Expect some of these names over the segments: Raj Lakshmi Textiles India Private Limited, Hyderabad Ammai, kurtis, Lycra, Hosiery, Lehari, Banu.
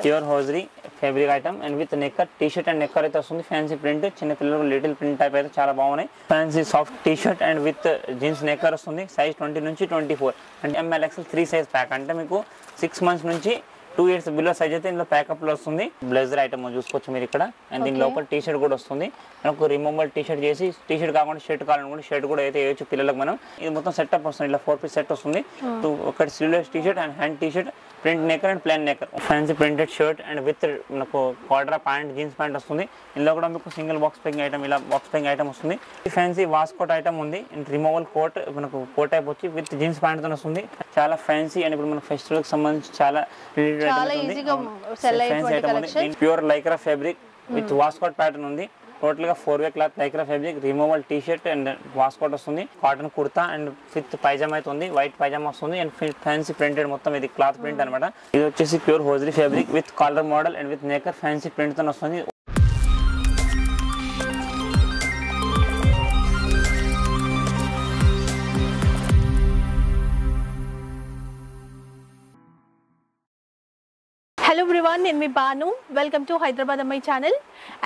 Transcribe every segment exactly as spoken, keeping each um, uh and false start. Pure hosiery fabric item and with necker t-shirt and necker it also fancy print chinna pillalu little print type aithe chaala baagunayi fancy soft t-shirt and with jeans necker ostundi size twenty nunchi twenty-four and M L X L three size pack ante meeku six months nunchi two years below size aithe indlo pack up lo ostundi blazer item chuskochu meer ikkada and in lopal t-shirt kuda ostundi manaku removable t-shirt chesi t-shirt kaagunda shirt kaalanukoni shirt kuda aithe eyochu pillalaku manam idu mottham set up ostundi ila four piece set ostundi two okati sleeveless t-shirt and hand t-shirt print necker and plain necker fancy printed shirt and with మనకు quadra pant jeans pant వస్తుంది ఇందులో కూడా మీకు single box packing item ఇలా box packing item వస్తుంది fancy waistcoat item ఉంది and removal coat మనకు coat type వచ్చి విత్ జీన్స్ ప్యాంట్ తో వస్తుంది చాలా ఫ్యాన్సీ అండ్ ఇప్పుడు మన ఫెస్టివల్ కి సంబంధించి చాలా related pure lycra fabric with waistcoat pattern ఉంది టోటల్ గా four way cloth lycra fabric removal T shirt and waistcoat వస్తుంది cotton kurta and fit pyjama అయితే ఉంది వైట్ పైజామా వస్తుంది అండ్ ఫ్యాన్సీ ప్రింటెడ్ మొత్తం ఇది క్లాత్ ప్రింట్ అన్నమాట ఇది వచ్చేసి pure hosiery fabric with collar model and with నేకర్ fancy print తో వస్తుంది Hello everyone, I'm Banu. Welcome to Hyderabad Ammai channel.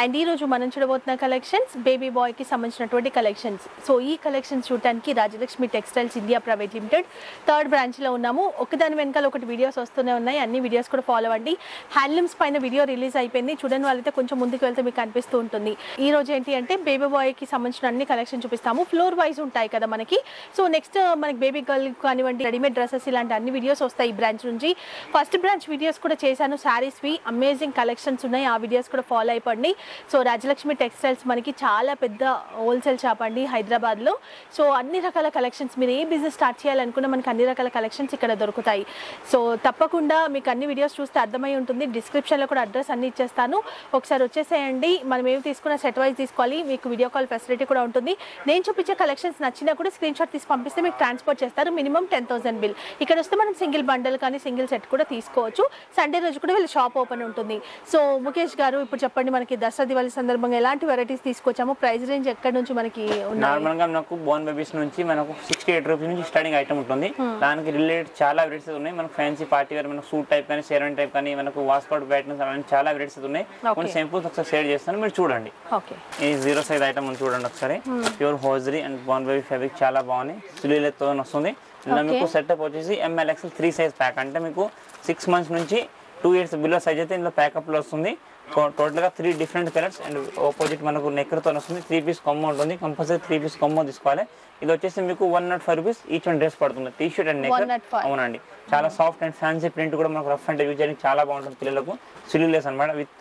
And ee roju manam chudabotna collections, baby boy ki sambandhinatvanti collections. So ee collections chudaniki Raj Lakshmi Textiles India Private Limited third branch lo unnamu. Okadani venkala okati videos ostune unnayi. Anni videos kuda follow avandi. Handlooms paina video release ayipindi. Chudani valite koncham munduku velthe meeku anpistu untundi. Ee roju enti ante baby boy ki sambandhina anni collection chupistamu. Floor wise untayi kada manaki. So next manaki baby girl kanivandi ready made dresses ilanti anni videos ostayi ee branch nunchi. First branch videos kuda chesanu. Sarees వి amazing collections ఉన్నాయి ఆ videos కూడా follow అయిపోండి so Rajalakshmi textiles మనకి చాలా పెద్ద wholesale shop అండి హైదరాబాద్లో సో అన్ని రకాల కలెక్షన్స్ మీరు ఏ బిజినెస్ స్టార్ట్ చేయాలనుకున్నా మనకి అన్ని రకాల కలెక్షన్స్ ఇక్కడ దొరుకుతాయి సో తప్పకుండా మీకు అన్ని వీడియోస్ చూస్తే అర్థమై ఉంటుంది డిస్క్రిప్షన్లో కూడా అడ్రస్ అన్ని ఇచ్చేస్తాను ఒకసారి వచ్చేసేయండి మనం ఏమి తీసుకున్నా సెట్ వైజ్ తీసుకోవాలి మీకు వీడియో కాల్ ఫెసిలిటీ కూడా ఉంటుంది నేను చూపించే కలెక్షన్స్ నచ్చినా కూడా స్క్రీన్ షాట్ తీసి పంపిస్తే మీకు ట్రాన్స్పోర్ట్ చేస్తారు మినిమం టెన్ థౌసండ్ బిల్ ఇక్కడ వస్తే మనం సింగిల్ బండల్ కానీ సింగిల్ సెట్ కూడా తీసుకోవచ్చు సండే రోజు వీళ్ళ షాప్ ఓపెన్ ఉంటుంది సో ముఖేష్ గారు ఇప్పుడు చెప్పండి మనకి దసరా దివాళీ సందర్భంగా ఎలాంటి వెరైటీస్ తీసుకొచ్చాము ప్రైస్ రేంజ్ ఎక్కడ నుంచి మనకి నార్మల్గా నాకు బోర్న్ బేబీస్ నుంచి మనకు సిక్స్టీ ఎయిట్ రూపీస్ నుంచి స్టార్టింగ్ ఐటమ్ ఉంటుంది దానికి రిలేటెడ్ చాలా వెరైటీస్ ఉన్నాయి మనకు ఫ్యాన్సీ పార్టీ వేర్ మనకు సూట్ టైప్ కానీ షేర్వాణి టైప్ కానీ మనకు వాస్కోట్ ప్యాటర్న్స్ అలాంటి చాలా వెరైటీస్ ఉన్నాయి కొన్ని సింపుల్స్ ఒకసారి షేర్ చేస్తాను మీరు చూడండి ఓకే ఈ జీరో సైజ్ ఐటమ్ చూడండి ఒకసారి pure hosiery and born baby fabric చాలా బాగున్నాయి సులీలతో వస్తుంది ఇలా మీకు సెటప్ వచ్చేసి M L X L three size pack అంటే మీకు సిక్స్ మంత్స్ నుంచి టూ ఇయర్స్ బిలో సైజ్ అయితే ఇందులో ప్యాకప్లో వస్తుంది టోటల్గా three different colours and opposite మనకు నెక్కర్తో వస్తుంది త్రీ పీస్ కొమ్మ ఉంటుంది కంపల్సరీ త్రీ పీస్ కొమ్మ తీసుకోవాలి ఇది వచ్చేసి మీకు one nought five rupees each one dress పడుతుంది టీ షర్ట్ అండ్ నెక్కర్ అవునండి చాలా సాఫ్ట్ అండ్ ఫ్యాన్సీ ప్రింట్ కూడా మనకు రఫ్ అండ్ యూజ్ చేయడానికి చాలా బాగుంటుంది పిల్లలకు సిల్యూలెస్ అనమాట విత్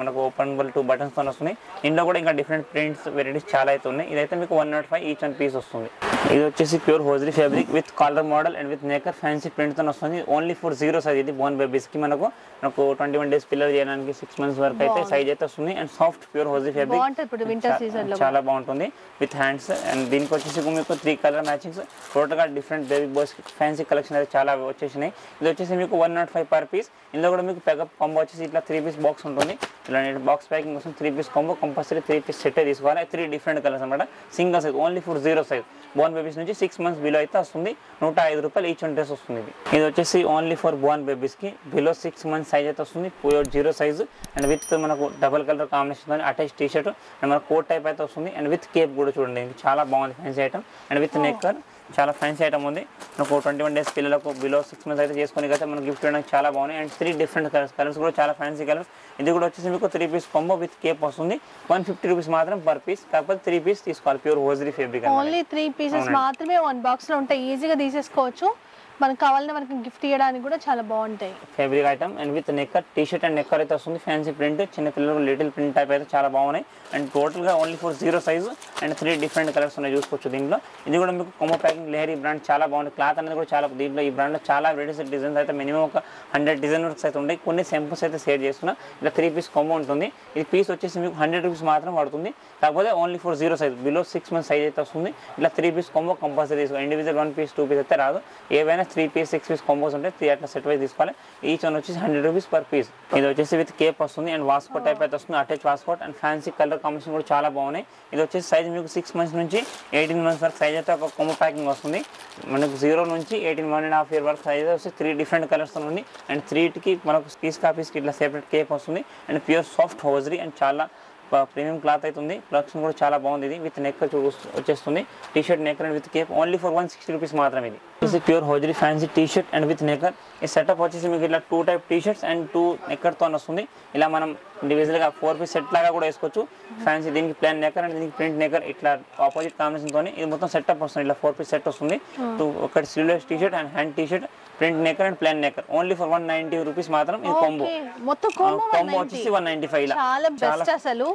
మనకు ఓపెనబుల్ టూ బటన్స్తో వస్తుంది ఇందులో కూడా ఇంకా డిఫరెంట్ ప్రింట్స్ వెరైటీస్ చాలా అయితే ఉన్నాయి ఇదైతే మీకు one nought five each one piece వస్తుంది ఇది వచ్చేసి pure hosiery fabric with collar model and with నెక్కర్ fancy ప్రింట్తో వస్తుంది ఓన్లీ ఫర్ జీరో సైజ్ ఇది బోర్న్ బేబీస్కి మనకు మనకు ట్వంటీ వన్ డేస్ పిల్లలు చేయడానికి సిక్స్ మంత్స్ వరకు అయితే సైజ్ అయితే వస్తుంది and soft pure hosiery fabric చాలా బాగుంటుంది విత్ హ్యాండ్స్ అండ్ దీనికి వచ్చేసి మీకు త్రీ కలర్ మ్యాచింగ్స్ టోటల్గా different baby boys fancy collection అయితే చాలా వచ్చేసినాయి ఇది వచ్చేసి మీకు one nought five per piece ఇందులో కూడా మీకు ప్యాకప్ కాంబో వచ్చేసి ఇట్లా త్రీ పీస్ బాక్స్ ఉంటుంది ఇలా బాక్స్ ప్యాకింగ్ కోసం three piece combo compulsory three piece set తీసుకోవాలి త్రీ డిఫరెంట్ కలర్స్ అనమాట single size only for zero size born babies నుంచి సిక్స్ మంత్స్ బిలో అయితే వస్తుంది నూట ఐదు రూపాయలు ఈచ్ వన్ డ్రెస్ వస్తుంది ఇది ఇది వచ్చేసి ఓన్లీ ఫర్ బోర్న్ బేబీస్కి బిలో సిక్స్ మంత్స్ సైజ్ అయితే వస్తుంది pure zero size and with మనకు double colour combination attach T shirt and మనకు కోట్ టైప్ అయితే వస్తుంది అండ్ విత్ కేప్ కూడా చూడండి చాలా బాగుంది ఫ్యాన్సీ ఐటమ్ అండ్ విత్ నెక్కర్ చాలా ఫ్యాన్సీ ఐటమ్ ఉంది మనకు ట్వంటీ వన్ డేస్ పిల్లలకు బిలో సిక్స్ మంత్స్ అయితే చేసుకుని కదా మనకు గిఫ్ట్ ఇవ్వడానికి చాలా బాగున్నాయి and three different colours colours కూడా చాలా ఫ్యాన్సీ కలర్స్ ఇది కూడా వచ్చేసి మీకు three piece combo with cape వస్తుంది వన్ ఫిఫ్టీ రూపీస్ మాత్రం పర్ పీస్ కాకపోతే త్రీ పీస్ తీసుకోవాలి pure hosiery fabric only three pieces మాత్రమే వన్ బాక్స్ లో ఉంటాయి ఈజీగా తీసేసుకోవచ్చు మనకు కావాలన్నా మనకి గిఫ్ట్ ఇవ్వడానికి కూడా చాలా బాగుంటాయి fabric item and with నెక్కర్ T shirt and నెక్కర్ అయితే వస్తుంది ఫ్యాన్సీ ప్రింట్ చిన్న పిల్లలకు లిటిల్ ప్రింట్ టైప్ అయితే చాలా బాగున్నాయి అండ్ టోటల్గా only four zero size and three different colours ఉన్నాయి చూసుకోవచ్చు దీంట్లో ఇది కూడా మీకు కొమ్మ ప్యాకింగ్ లెహరీ బ్రాండ్ చాలా బాగుంది క్లాత్ అనేది కూడా చాలా దీంట్లో ఈ బ్రాండ్లో చాలా వెరైటీస్ డిజైన్స్ అయితే మినిమం ఒక హండ్రెడ్ డిజైన్ వర్క్స్ అయితే ఉంటాయి కొన్ని సింపుల్స్ అయితే షేర్ చేస్తున్నా ఇలా త్రీ పీస్ కొమ్మ ఉంటుంది ఇది పీస్ వచ్చేసి మీకు హండ్రెడ్ రూపీస్ మాత్రం పడుతుంది కాకపోతే only four zero size below six months size అయితే వస్తుంది ఇలా త్రీ పీస్ కొమ్మ compulsory individual one piece two piece అయితే రాదు ఏవైనా three piece six piece combos ఉంటాయి. త్రీ అట్లా సెట్ వైజ్ తీసుకోవాలి. ఈచ్ వన్ వచ్చేసి హండ్రెడ్ రూపీస్ పర్ పీస్. ఇది వచ్చేసి విత్ కేప్ వస్తుంది అండ్ వాస్కోట్ టైప్ అయితే వస్తుంది, attach waistcoat and fancy colour combination కూడా చాలా బాగున్నాయి. ఇది వచ్చేసి సైజ్ మీకు సిక్స్ మంత్స్ నుంచి ఎయిటీన్ మంత్స్ వరకు సైజ్ అయితే ఒక కొమ్మ ప్యాకింగ్ వస్తుంది. మనకు జీరో నుంచి eighteen one and half year వరకు సైజ్ వచ్చి త్రీ డిఫరెంట్ కలర్స్ ఉంది అండ్ త్రీకి మనకు పీస్ కాపీస్కి ఇట్లా సెపరేట్ కేప్ వస్తుంది and pure soft hosiery and చాలా ప్రీమియం క్లాత్ అవుతుంది. ప్రొడక్షన్ కూడా చాలా బాగుంది. ఇది విత్ నెక్ వచ్చేస్తుంది T shirt neck and with cape only for one sixty rupees మాత్రమే. ఇది ఇది pure hosiery fancy T shirt and with నెక్కర్. ఈ సెటప్ వచ్చేసి మీకు ఇట్లా two type T shirts and two నెక్కర్తో వస్తుంది. ఇలా మనం ఇండివిజువల్గా ఫోర్ పీస్ సెట్ లాగా కూడా వేసుకోవచ్చు. ఫ్యాన్సీ దీనికి ప్లాన్ నెక్కర్ అండ్ దీనికి ప్రింట్ నెక్కర్ ఇట్లా ఆపోజిట్ కాంబినేషన్తో ఇది మొత్తం సెటప్ వస్తుంది. ఇలా ఫోర్ పీస్ సెట్ వస్తుంది. ఒకటి sleeveless T shirt and hand T shirt, print నెక్కర్ అండ్ ప్లాన్ నెక్కర్ only for one ninety rupees మాత్రం. ఇది కాంబో కాంబో వచ్చేసి వన్ నైన్టీ ఫైవ్ ఇలా అసలు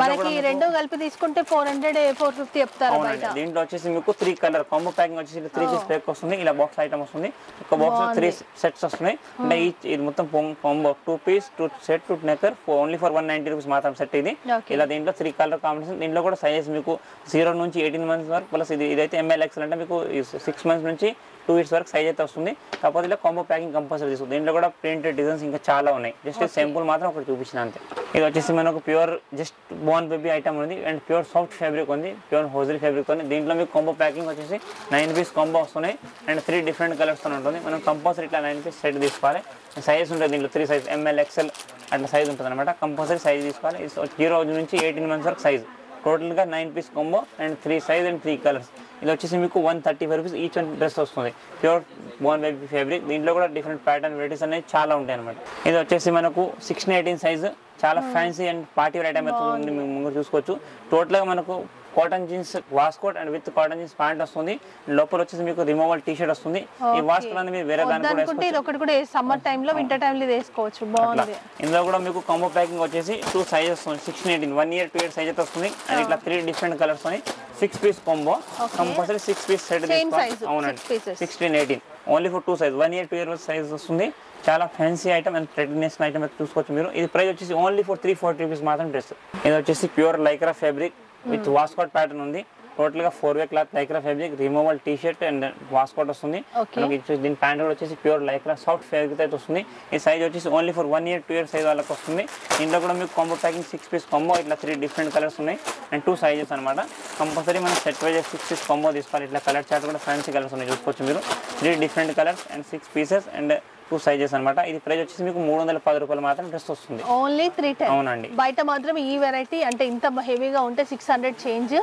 మనకి రెండో కలిపి తీసుకుంటే ఫోర్ హండ్రెడ్ ఫోర్ ఫిఫ్టీ చెప్తారు. దీంట్లో వచ్చేసి మీకు త్రీ కలర్ కాంబో ప్యాకింగ్ వచ్చేసి త్రీ పీస్ ప్యాక్ వస్తుంది. ఇలా బాక్స్ ఐటమ్ వస్తుంది. ఒక బాక్స్ లో త్రీ సెట్స్ వస్తున్నాయి. అంటే ఇది మొత్తం combo two piece two set two నెక్కర్ only for one ninety rupees మాత్రం సెట్. ఇది ఇలా దీంట్లో త్రీ కలర్ కాంబినేషన్. దీంట్లో కూడా సైజెస్ మీకు జీరో నుంచి ఎయిటీన్ మంత్స్ వరకు ప్లస్ ఇది ఇదైతే ఎంఎల్ ఎక్స్ఎల్ అంటే మీకు సిక్స్ మంత్స్ నుంచి టూ ఇయర్స్ వరకు సైజ్ అయితే వస్తుంది. కాకపోతే ఇలా కాంబో ప్యాకింగ్ కంపల్సరీ తీసుకుంది. దీంట్లో కూడా ప్రింటెడ్ డిజైన్స్ ఇంకా చాలా ఉన్నాయి. జస్ట్ సింపుల్ మాత్రం ఒకటి చూపించిన అంతే. ఇది వచ్చేసి మనకు pure just born baby item ఉంది అండ్ ప్యూర్ సాఫ్ట్ ఫ్యాబ్రిక్ ఉంది, ప్యూర్ హోజరీ ఫ్యాబ్రిక్ ఉంది. దీంట్లో మీకు కాంబో ప్యాకింగ్ వచ్చేసి నైన్ పీస్ కాంబో వస్తున్నాయి అండ్ త్రీ డిఫరెంట్ కలర్స్తో ఉంటుంది. మనం కంపల్సరీ ఇట్లా నైన్ పీస్ సెట్ తీసుకోవాలి. సైజ్ ఉంటుంది దీంట్లో త్రీ సైజ్ ఎంఎల్ ఎక్స్ఎల్ అట్లా సైజ్ ఉంటుంది అనమాట. కంపల్సరీ సైజ్ తీసుకోవాలి. జీరో నుంచి ఎయిటీన్ మంత్స్ వరకు సైజ్. టోటల్గా nine piece combo and three size and three colours. ఇది వచ్చేసి మీకు one thirty five rupees each one dress వస్తుంది. Pure born baby fabric. దీంట్లో కూడా డిఫరెంట్ ప్యాటర్న్ వెరైటీస్ అనేవి చాలా ఉంటాయి అనమాట. ఇది వచ్చేసి మనకు సిక్స్టీన్ ఎయిటీన్ సైజ్ చాలా fancy and party wear item అవుతుంది. ముందు చూసుకోవచ్చు. టోటల్గా మనకు cotton jeans waistcoat and with cotton jeans pant వస్తుంది. లోపల వచ్చేసి మీకు రిమూవల్ టీ షర్ట్ వస్తుంది. ఈ వాస్కోట్ అనేది వేరే దానికి సమ్మర్ టైంలో వింటర్ టైంలో వేసుకోవచ్చు. ఇందులో కూడా మీకు కాంబో ప్యాకింగ్ వచ్చేసి టూ సైజ్ వస్తుంది. Sixteen eighteen one year two year size అయితే వస్తుంది అండ్ ఇట్లా త్రీ డిఫరెంట్ కలర్స్ ఉన్నాయి. Six piece combo compulsory six piece set తీసుకోవాలి. అవునండి sixteen eighteen only for two size one year two year size వస్తుంది. చాలా fancy item and traditional item చూసుకోవచ్చు మీరు. ఇది ప్రైస్ వచ్చేసి only for three forty rupees మాత్రం డ్రెస్. ఇది వచ్చేసి pure lycra fabric with waistcoat pattern ఉంది. టోటల్ గా four way cloth lycra fabric, removal T shirt and waistcoat వస్తుంది. దీని ప్యాంట్ కూడా వచ్చేసి ప్యూర్ లైక్రా సాఫ్ట్ ఫ్యాబ్రిక్ అయితే వస్తుంది. ఈ సైజ్ వచ్చేసి only for one year two year size వాళ్ళకి వస్తుంది. దీంట్లో కూడా మీకు combo packing six piece combo ఇట్లా త్రీ డిఫరెంట్ కలర్స్ ఉన్నాయి అండ్ టూ సైజెస్ అనమాట. కంపల్సరీ మనం set wise six piece combo తీసుకోవాలి. ఇట్లా కలర్ చార్ట్ కూడా ఫ్యాన్సీ కలర్స్ ఉన్నాయి చూసుకోవచ్చు మీరు. Three different colours and six pieces and two sizes అనమాట. ఇది ప్రైస్ వచ్చేసి మీకు మూడు వందల పది రూపాయలు మాత్రం డ్రెస్ వస్తుంది. Only three ten. అవునండి బయట మాత్రం ఈ వెరైటీ అంటే ఇంత హెవీగా ఉంటే సిక్స్ హండ్రెడ్ చేంజ్,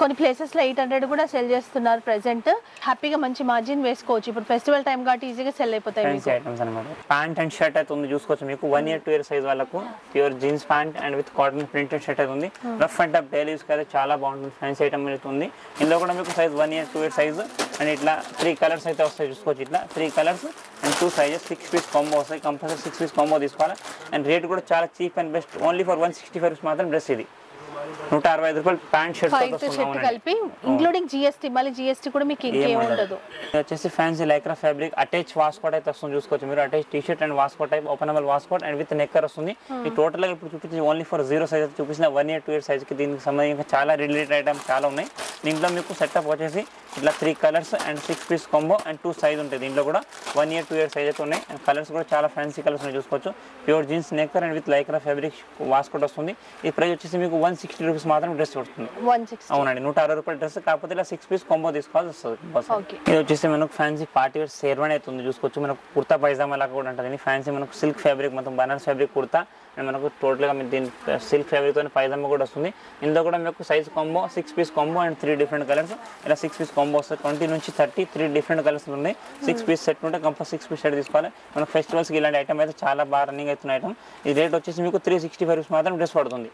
కొన్ని ప్లేసెస్ లో ఎయిట్ హండ్రెడ్ కూడా సెల్ చేస్తున్నారు ప్రెసెంట్. హ్యాపీగా మంచి మార్జిన్ వేసుకోవచ్చు. ఇప్పుడు ఫెస్టివల్ టైం కాబట్టి ఈజీగా సెల్ అయిపోతాయి ఐటమ్స్ అనమాట. ప్యాంట్ అండ్ షర్ట్ అయితే ఉంది చూసుకోవచ్చు మీకు. One year two year size వాళ్ళకు pure jeans pant and with cotton printed shirt అయితే ఉంది. Rough and tough daily use అయితే చాలా బాగుంటుంది. ఫ్యాన్సీ ఐటమ్ అవుతుంది. ఇందులో కూడా మీకు size one year two year size and ఇట్లా త్రీ కలర్స్ అయితే వస్తాయి చూసుకోవచ్చు. ఇట్లా three colours and two sizes six piece combo వస్తాయి. కంపల్సరీ సిక్స్ పీస్ కాంబో తీసుకోవాలి అండ్ రేట్ కూడా చాలా cheap and best. Only for one sixty five rupees మాత్రం డ్రెస్. ఇది నూట అరవై ఐదు రూపాయలు ప్యాంట్ షర్ట్ కలిపి ఇంక్లూడింగ్ జిఎస్టీ. మళ్ళీ జిఎస్టీ కూడా మీకు ఇంకేం ఉండదు. ఇది వచ్చేసి fancy lycra fabric, attach waistcoat అయితే వస్తుంది చూసుకోవచ్చు మీరు. Attach T shirt and waistcoat type openable waistcoat and with నెక్కర్ వస్తుంది. ఈ టోటల్ గా ఇప్పుడు చూపించి ఓన్లీ ఫర్ జీరో సైజ్ అయితే చూపించిన one year two year size కి దీనికి సంబంధించిన చాలా రిలేటెడ్ ఐటమ్స్ చాలా ఉన్నాయి. దీంట్లో మీకు సెటప్ వచ్చేసి ఇట్లా three colours and six piece combo and two size ఉంటాయి. దీంట్లో కూడా one year two year size అయితే ఉన్నాయి అండ్ కలర్స్ కూడా చాలా ఫ్యాన్సీ కలర్స్ ఉన్నాయి చూసుకోవచ్చు. Pure jeans నెక్కర్ and with lycra fabric waistcoat వస్తుంది. ఈ ప్రైస్ వచ్చేసి మీకు వన్ సిక్స్టీ రూపీస్ మాత్రం డ్రెస్ పడుతుంది. అవునండి నూట అరవై రూపాయల డ్రెస్. కాకపోతే ఇలా సిక్స్ పీస్ కాంబో తీసుకోవాల్సి వస్తుంది. ఇది వచ్చేసి మనకు ఫ్యాన్సీ పార్టీ వేర్ షేర్వాణి అవుతుంది చూసుకోవచ్చు. మనకు కుర్తా పైజామా లాగా కూడా ఉంటుంది. ఫ్యాన్సీ మనకు సిల్క్ ఫ్యాబ్రిక్ మొత్తం బనారస్ ఫ్యాబ్రిక్ కుర్తా అండ్ మనకు టోటల్గా దీని సిల్క్ ఫ్యాబ్రిక్తో పైజామా కూడా వస్తుంది. ఇందులో కూడా మీకు size combo six piece combo and three different colours. ఇలా సిక్స్ పీస్ కాంబో వస్తుంది. ట్వంటీ నుంచి థర్టీ త్రీ డిఫరెంట్ కలర్స్ ఉన్నాయి. సిక్స్ పీస్ సెట్ ఉంటే కంపల్సరీ సిక్స్ పీస్ సెట్ తీసుకోవాలి. మనకు ఫెస్టివల్స్కి ఇలాంటి ఐటమ్ అయితే చాలా బాగా రన్నింగ్ అవుతున్న ఐటమ్. ఈ రేట్ వచ్చేసి మీకు త్రీ సిక్స్టీ ఫైవ్ రూపీస్ మాత్రం డ్రెస్ పడుతుంది.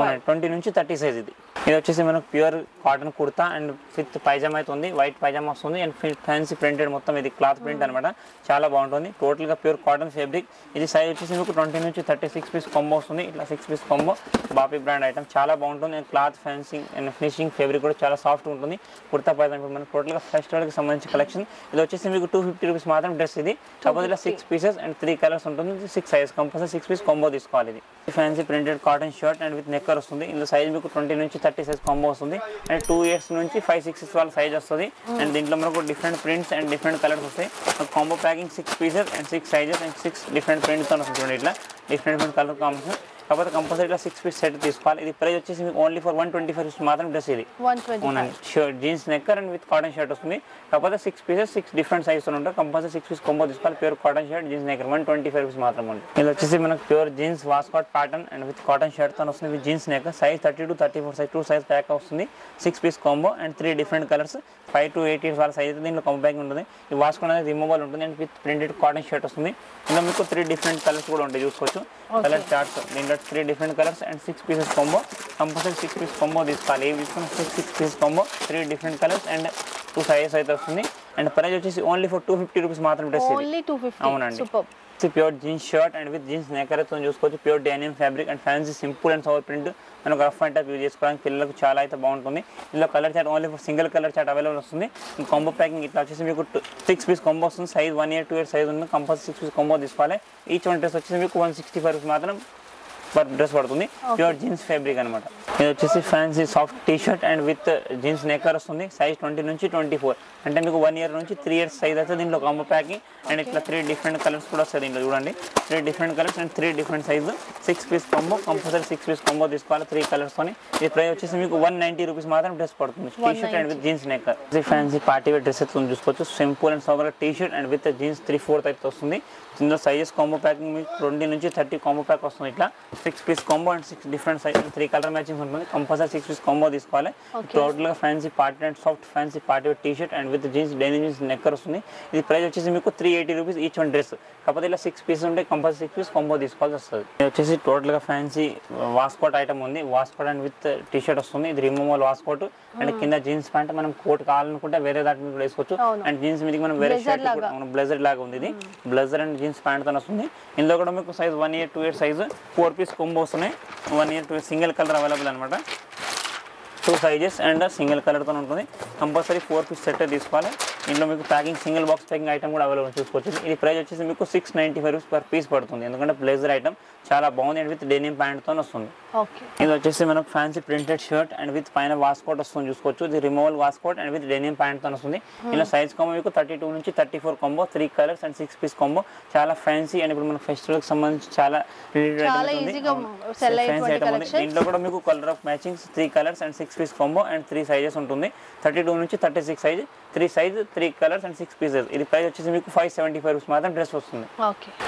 అవునండి ట్వంటీ నుంచి థర్టీ సైజ్. ఇది ఇది వచ్చేసి మనకు pure cotton kurta and with pyjama అయితే ఉంది. వైట్ పైజామా వస్తుంది అండ్ ఫ్యాన్సీ ప్రింటెడ్ మొత్తం ఇది క్లాత్ ప్రింట్ అనమాట. చాలా బాగుంటుంది. టోటల్గా ప్యూర్ కాటన్ ఫ్యాబ్రిక్. ఇది సైజ్ వచ్చేసి మీకు ట్వంటీ నుంచి thirty six six piece combo undi itla six piece combo bapi brand item chaala bauntundi and cloth fencing and finishing fabric kuda chaala soft untundi kurta paidan mana total ga first order ki sambandhinchi collection idu vachesi meeku two fifty rupees matram dress idi kabadila six pieces and three colors untundi six size combo six piece combo iskoali idi fancy printed cotton shirt and with necker ustundi in the size meeku twenty nunchi thirty size combo ustundi and two years nunchi five six wala size ustundi and dintlo manaku different prints and different colors ustayi combo packing six pieces and six sizes and six different prints tho ustundi itla different different color combination kabata compulsory six piece set తీసుకోవాలి ఇది price వచ్చేసి మీకు only for one twenty-five rupees మాత్రమే dress ఇది one twenty-five shirt jeans necker and with cotton shirt వస్తుంది kabata six pieces six different sizes లో ఉంటారు compulsory six piece combo తీసుకోవాలి pure cotton shirt jeans necker one twenty-five rupees మాత్రమే ఉంది ఇది వచ్చేసి మనకు pure jeans waistcoat pattern and with cotton shirt తో వస్తుంది with jeans necker size thirty-two thirty-four size two size pack వస్తుంది six piece combo and three different colors five to eight years వాళ్ళ size అయితే దీనిలో కంబైన్ ఉంటుంది ఈ waistcoat అనేది removable ఉంటుంది and with printed cotton shirt వస్తుంది ఇంకా మీకు త్రీ డిఫరెంట్ కలర్స్ కూడా ఉంటాయి చూసుకోవచ్చు కలర్ చార్ట్స్ దీనిలో three different colours and six pieces combo compulsory six piece combo తీసుకోవాలి ఏవి తీసుకున్నా six piece combo three different colours and two sizes అయితే వస్తుంది అండ్ ప్రైస్ వచ్చేసి only for two fifty rupees మాత్రమే డ్రెస్ ఓన్లీ two fifty అవునండి pure jeans shirt and with jeans నెక్కర్ తో చూసుకోవచ్చు pure denim fabric and fancy simple and sober print మనకు rough and tough use చేసుకోవడానికి పిల్లలకు చాలా అయితే బాగుంటుంది ఇందులో colour chart only for single colour chart available వస్తుంది కాంబో ప్యాకింగ్ ఇట్లా వచ్చేసి మీకు సిక్స్ పీస్ కాంబో వస్తుంది size one year two year size ఉంది కంపల్సరీ సిక్స్ పీస్ కాంబో తీసుకోవాలి ఈచ్ వన్ డ్రెస్ వచ్చేసి మీకు వన్ సిక్స్టీ ఫైవ్ రూపీస్ మాత్రం పర్ డ్రెస్ పడుతుంది ప్యూర్ జీన్స్ ఫ్యాబ్రిక్ అనమాట ఇది వచ్చేసి fancy soft T shirt and with jeans నెక్కర్ వస్తుంది సైజ్ ట్వంటీ నుంచి ట్వంటీ ఫోర్ అంటే మీకు వన్ ఇయర్ నుంచి త్రీ ఇయర్స్ సైజ్ అయితే దీంట్లో కాంబో ప్యాకింగ్ అండ్ ఇట్లా త్రీ డిఫరెంట్ కలర్స్ కూడా వస్తాయి దీంట్లో చూడండి three different colours and three different size six piece combo compulsory six piece combo తీసుకోవాలి త్రీ కలర్స్ తో ఇది ప్రైస్ వచ్చేసి మీకు వన్ నైన్టీ రూపీస్ మాత్రం డ్రెస్ పడుతుంది T shirt and with jeans నెక్కర్ ఇది ఫ్యాన్సీ పార్టీ వేర్ డ్రెస్ అయితే చూసుకోవచ్చు simple and sober T shirt and with jeans three fourth అయితే వస్తుంది ఇందులో సైజెస్ కాంబో ప్యాకింగ్ మీకు ట్వంటీ నుంచి థర్టీ కాంబో ప్యాక్ వస్తుంది ఇట్లా six piece combo and six different size three colour matching ఉంటుంది కంపల్సరీ సిక్స్ పీస్ కాంబో తీసుకోవాలి టోటల్గా fancy party and soft fancy party T shirt and with jeans denim jeans నెక్కర్ వస్తుంది ఇది price వచ్చేసి మీకు three eighty rupees each one dress కాకపోతే ఇలా six piece ఉంటే కంపల్సరీ సిక్స్ పీస్ కాంబో తీసుకోవాల్సి వస్తుంది ఇది వచ్చేసి టోటల్గా ఫ్యాన్సీ వాస్కోట్ ఐటమ్ ఉంది waistcoat and with T shirt వస్తుంది ఇది రిమూవల్ వాస్కోట్ అండ్ కింద జీన్స్ ప్యాంట్ మనం కోట్ కావాలనుకుంటే వేరే దాటి మీద వేసుకోవచ్చు అండ్ జీన్స్ మీదకి మనం వేరే షర్ట్ బ్లజర్ లాగా ఉంది ఇది బ్లజర్ అండ్ జీన్స్ ప్యాంట్ తో వస్తుంది ఇందులో కూడా మీకు size one year two year size four piece combo వస్తున్నాయి one year two year single colour available అనమాట టూ సైజెస్ అండ్ సింగిల్ కలర్తో ఉంటుంది కంపల్సరీ ఫోర్ పీస్ సెట్ తీసుకోవాలి ఇందులో మీకు packing single box packing item కూడా అవైలబుల్ చూసుకోవచ్చు ఇది ప్రైస్ వచ్చేసి మీకు six ninety five rupees per piece పడుతుంది ఎందుకంటే బ్లేజర్ ఐటమ్ చాలా బాగుంది అండ్ విత్ డెనిమ్ ప్యాంట్తో వస్తుంది ఇది వచ్చేసి మనకు fancy printed shirt and with పైన వాస్కోట్ వస్తుంది చూసుకోవచ్చు ఇది removal waistcoat and with denim ప్యాంట్తో వస్తుంది ఇలా సైజ్ కాంబో మీకు థర్టీ టూ నుంచి thirty four combo three colours and six piece combo చాలా ఫ్యాన్సీ అండ్ ఇప్పుడు మన ఫెస్టివల్కి సంబంధించి చాలా ఫ్యాన్సీ ఐటమ్ ఉంది దీంట్లో కూడా మీకు colour of matchings three colours and six piece combo and three sizes ఉంటుంది థర్టీ టూ నుంచి thirty six size three size three colours and six pieces ఇది ప్రైస్ వచ్చేసి మీకు ఫైవ్ సెవెంటీ ఫైవ్ రూపీస్ మాత్రం డ్రెస్ వస్తుంది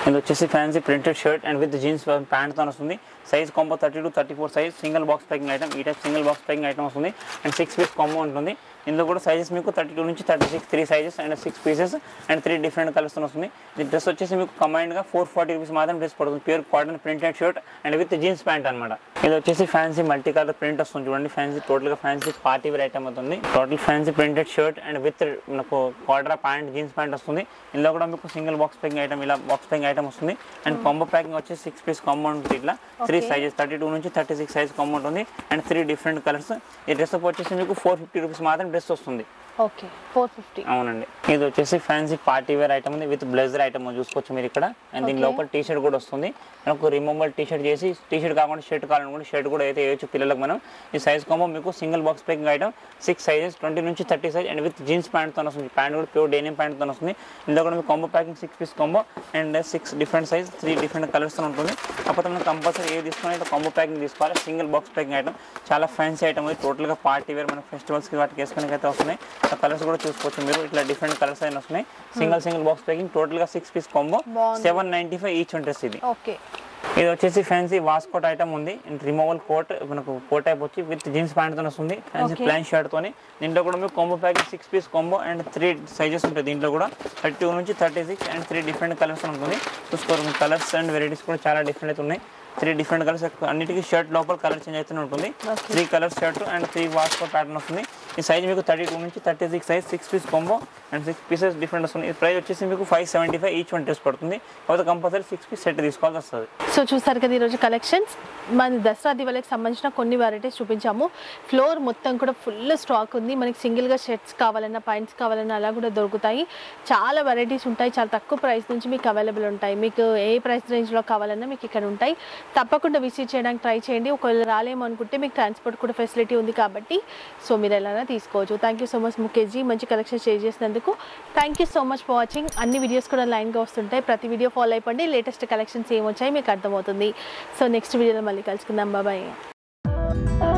ఇది వచ్చేసి fancy printed shirt and with jeans pant తో వస్తుంది size combo thirty two thirty four size single box packing item ఈ type single box packing item వస్తుంది అండ్ సిక్స్ పీస్ కాంబో ఉంటుంది ఇందులో కూడా సైజెస్ మీకు థర్టీ టూ నుంచి thirty six three sizes and six pieces and three different colours వస్తుంది ఇది dress వచ్చేసి మీకు కంబైన్డ్గా ఫోర్ ఫార్టీ రూపీస్ మాత్రం డ్రెస్ పడుతుంది pure cotton printed shirt and with jeans pant అనమాట ఇది వచ్చేసి ఫ్యాన్సీ మల్టీ కలర్ ప్రింట్ వస్తుంది చూడండి ఫ్యాన్సీ టోటల్గా ఫ్యాన్సీ పార్టీ వేర్ ఐటమ్ అవుతుంది total fancy printed shirt and with మనకు క్వాడ్రా ప్యాంట్ జీన్స్ ప్యాంట్ వస్తుంది ఇందులో కూడా మీకు సింగిల్ బాక్స్ ప్యాకింగ్ ఐటమ్ ఇలా బాక్స్ ప్యాకింగ్ ఐటమ్ వస్తుంది అండ్ కాంబో ప్యాకింగ్ వచ్చి సిక్స్ పీస్ కాంబో ఉంటుంది ఇట్లా త్రీ సైజెస్ థర్టీ టూ నుంచి థర్టీ సిక్స్ సైజ్ కాంబో ఉంటుంది అండ్ త్రీ డిఫరెంట్ కలర్స్ ఈ డ్రెస్ వచ్చేసి మీకు ఫోర్ ఫిఫ్టీ రూపీస్ మాత్రం డ్రెస్ వస్తుంది ఓకే ఫోర్ ఫిఫ్టీ అవునండి ఇది వచ్చేసి ఫ్యాన్సీ పార్టీ వేర్ ఐటమ్ ఉంది విత్ బ్లేజర్ ఐటమ్ చూసుకోవచ్చు మీరు ఇక్కడ అండ్ దీని లోపల టీ షర్ట్ కూడా వస్తుంది మనకు రిమూవబుల్ టీ షర్ట్ చేసి టీ షర్ట్ కాకుండా షర్ట్ కావాలనుకుంటే షర్ట్ కూడా అయితే వేయచ్చు పిల్లలకు మనం ఈ సైజ్ కాంబో మీకు single box packing item six sizes twenty నుంచి thirty size and with jeans ప్యాంట్తో వస్తుంది ప్యాంట్ కూడా ప్యూర్ డెనిమ్ ప్యాంట్తో వస్తుంది ఇందులో కూడా మీకు combo packing six piece combo and six different size three different కలర్స్తో ఉంటుంది కాకపోతే మనం కంపల్సరీ ఏది తీసుకున్నా కాంబో ప్యాకింగ్ తీసుకోవాలి సింగిల్ బాక్స్ ప్యాకింగ్ ఐటమ్ చాలా ఫ్యాన్సీ ఐటమ్ అది టోటల్గా పార్టీ వేర్ మన ఫెస్టివల్స్కి వాటికి వేసుకోవడానికి అయితే వస్తున్నాయి ఆ కలర్స్ కూడా చూసుకోవచ్చు మీరు ఇట్లా డిఫరెంట్ కలర్స్ అయినా వస్తున్నాయి సింగిల్ సింగిల్ బాక్స్ ప్యాకింగ్ టోటల్గా six piece combo seven ninety five each dress ఇది ఓకే ఇది వచ్చేసి ఫ్యాన్సీ వాస్కోట్ ఐటమ్ ఉంది అండ్ రిమూవల్ కోట్ మనకు కోట్ టైప్ వచ్చి విత్ జీన్స్ ప్యాంట్తో వస్తుంది ఫ్యాన్సీ ప్లాన్ షర్ట్తో దీంట్లో కూడా మీకు combo packing six piece combo and three sizes ఉంటాయి దీంట్లో కూడా థర్టీ టూ నుంచి thirty six and three different colours ఉంటుంది చూసుకోరు కలర్స్ అండ్ వెరైటీస్ కూడా చాలా డిఫరెంట్ అయితే ఉన్నాయి three different colors. Anitiki shirt local color change three colors shirt and three wash for pattern of me. This size is thirty-two inch, thirty-six size, six piece combo and six pieces different. This price is five seventy-five each one dress. That's compulsory six piece set. This call so chusar kada ee roju collections. మన దసరా దివాళికి సంబంధించిన కొన్ని varieties చూపించాము. Floor మొత్తం కూడా full stock ఉంది. మనకి single గా shirts కావాలన్నా పాయింట్స్ కావాలన్నా అలా కూడా దొరుకుతాయి. చాలా వెరైటీస్ ఉంటాయి. చాలా తక్కువ ప్రైస్ నుంచి మీకు అవైలబుల్ ఉంటాయి. మీకు ఏ ప్రైస్ రేంజ్ లో కావాలన్నా మీకు ఇక్కడ ఉంటాయి. తప్పకుండా విజిట్ చేయడానికి ట్రై చేయండి. ఒకవేళ రాలేము అనుకుంటే మీకు ట్రాన్స్పోర్ట్ కూడా ఫెసిలిటీ ఉంది కాబట్టి సో మీరు ఎలానా తీసుకోవచ్చు. Thank you so much Mukesh ji మంచి కలెక్షన్ షేర్ చేసినందుకు. Thank you so much for watching. అన్ని వీడియోస్ కూడా లైన్ గా వస్తుంటాయి. ప్రతి వీడియో ఫాలో అయిపోండి. లేటెస్ట్ కలెక్షన్స్ ఏమొచ్చాయి మీకు అర్థమవుతుంది. సో నెక్స్ట్ వీడియోలో Bye bye.